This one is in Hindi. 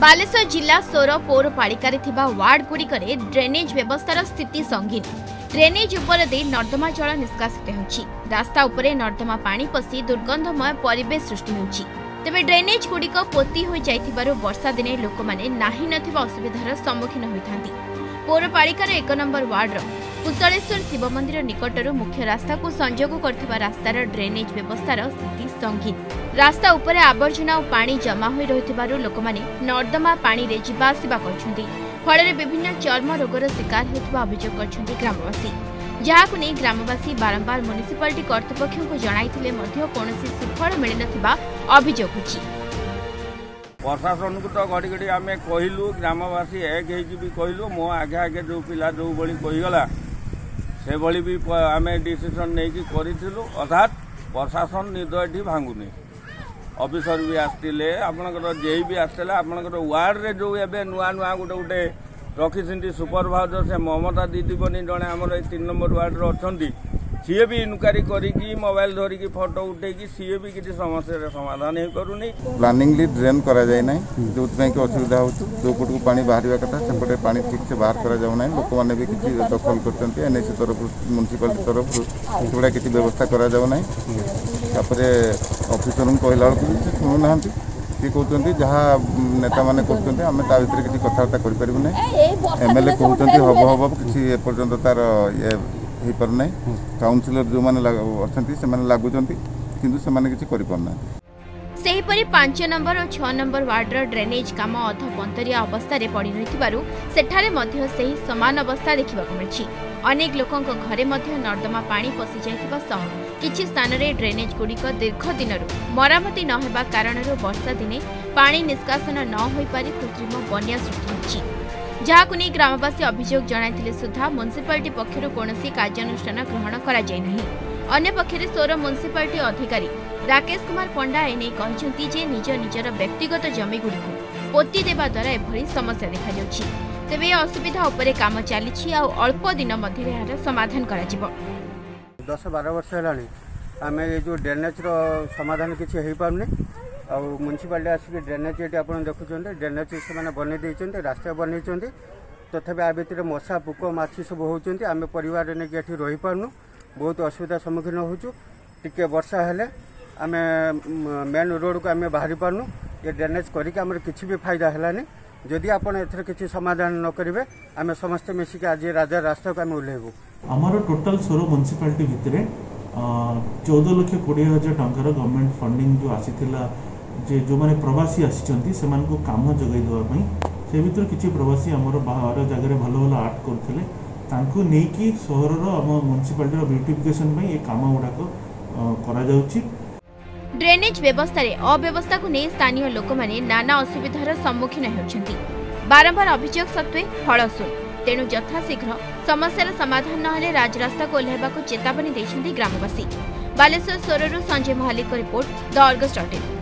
बालेश्वर जिला सोर पौरपालिकार वार्ड गुड़िक ड्रेनेज व्यवस्थार स्थिति संगीन। ड्रेनेज उपर दे नर्दमा जल निष्कासित हो रास्ता उपर नर्दमा पानी पसी दुर्गंधमय परिवेश सृष्टि होउछि। तेबे ड्रेनेज गुड़िक पोती हो जाइथिबारो वर्षा दिने लोक माने नाही नथिबा असुविधार सम्मुखीन होइथांती। पौरपालिकार 1 नंबर वार्डर कुशलेश्वर शिव मंदिर निकटर मुख्य रास्ता को संजोग करथिबा रास्तार ड्रेनेज व्यवस्थार स्थिति संगीन। रास्ता उपर आवर्जना और पानी जमा होई रहिथिबारो लोक माने नर्दमा पानी रे जिबा आसीबा करछन्ती। फल विभिन्न चर्म रोगर शिकार होता अभियोग करछन्ती ग्रामवासी। जहां नहीं ग्रामवासी बारंबार म्युनिसिपालिटी कर्तृपक्ष को जणाइथिले मध्य कोनोसी सुफल मिल नथिबा अभियोग होछि। प्रशासन को तो घड़ी घड़ी आम कहलु ग्रामवासी एक भी कहलु मो आगे आगे जो पिला जो भली कहीगला से भली भी आम डिसीजन नहीं करूँ। अर्थात प्रशासन निद ये भांगुनी अफिसर भी आसते आपणकर जेई भी आसते आपणकर वार्ड रे जो एवं नुआ नुआ गोटे गोटे रखी सुपरभाइजर से ममता दीदी बनी जड़े आमर 3 नंबर वार्ड रही सीए भी इनक्वारी करी मोबाइल धरिकी फोटो उठे सीए भी किसी समस्या समाधान हो पारे। प्लानिंगली ड्रेन करा जाए ना जो कि असुविधा हो जो पटकू पा बाहर कथा सेपटे पा ठीक से बाहर करना लोक मैंने भी किसी दखल करते एनएसी तरफ म्यूनिसिपालिटी तरफ से किसी व्यवस्था करफिसर को कहला बेलू शुणुना किए कहते जहाँ नेता मैंने कहते आम ता भर किसी कथबार्ता करें एमएलए कहते हब हब किसी एपर्तंत तार ये हो पारना काउनसिलर जो मैंने अच्छा लगुंट कितु से पारना। सेहीपरि 5 नंबर और 6 नंबर वार्डर ड्रेनेज काम अध पंतरिया अवस्था पड़ रही सामान अवस्था देखा मिली। अनेक लोकों घरे नर्दमा पानी पसी जाता किछि स्थान में ड्रेनेज गुड़िक दीर्घ दिन मरामती न होगा कारण वर्षा दिने पानी निष्कासन न हो पारि कृत्रिम बनिया सृष्टि होगी। ग्रामवासी अभियोग जणाइथिले सुधा म्युनिसिपालिटी पक्षर कोनोसी कार्यानुष्ठान ग्रहण कर। सोर म्युनिसिपालिटी अधिकारी राकेश कुमार पंडा एने कहते जे निज निजर व्यक्तिगत जमीगुड़ी पोती देवा द्वारा एभली समस्या देखा जाउछि। तेबे असुविधा उपरे काम चली अल्प दिन मध्य यार समाधान करा जिवो। 10-12 वर्ष हेलानी आम ये जो ड्रेनेज रो समाधान किसी हो पारनी आ म्युनिसिपालिटी आसिक ड्रेनेज ये आप देखुंत ड्रेनेज से मैंने बन दे रास्ता बन तथापि आ भितर मशा पोक माछी सब होती आम परिवार नहीं ये रही पारनु बहुत असुविधा सम्मुखीन होचु। टिके वर्षा हेले आमे मेन रोड को आम बाहरी पार्नु ये ड्रेनेज करके किसी भी फायदा हेलानी। जदि आपड़ एथर किसी समाधान न करेंगे आम समस्ते मिसिक आज राजा रास्ता को आम ओल्लैबू। आमर टोटाल सोर म्युनिसिपालिटी भितर 14,20,000 टंकार गवर्नमेंट फंडिंग जो आसीथिला जो माने प्रवासी आसीचंती सेमानकु काम जगाई देवा पई से भितर किसी प्रवासी आमर बाहर जगह भल भल आर्ट करथिले तांकु नेकी सोहरर आम म्युनिसिपालिटी ब्यूटिफिकेशन पई ये काम गुडाक करा जाउची। ड्रेनेज व्यवस्था रे अव्यवस्था को नहीं स्थानीय लोक माने नाना असुविधार सम्मुखीन होउछंती। बारंबार अभियोग सत्वे फलसू तेणु यथाशीघ्र समस्यार समाधान न हेले राजरास्ता को ओल्हेबाको चेतावनी देइछंती ग्रामवासी। बालेश्वर सोररु Sanjay Mahalik report the Argus.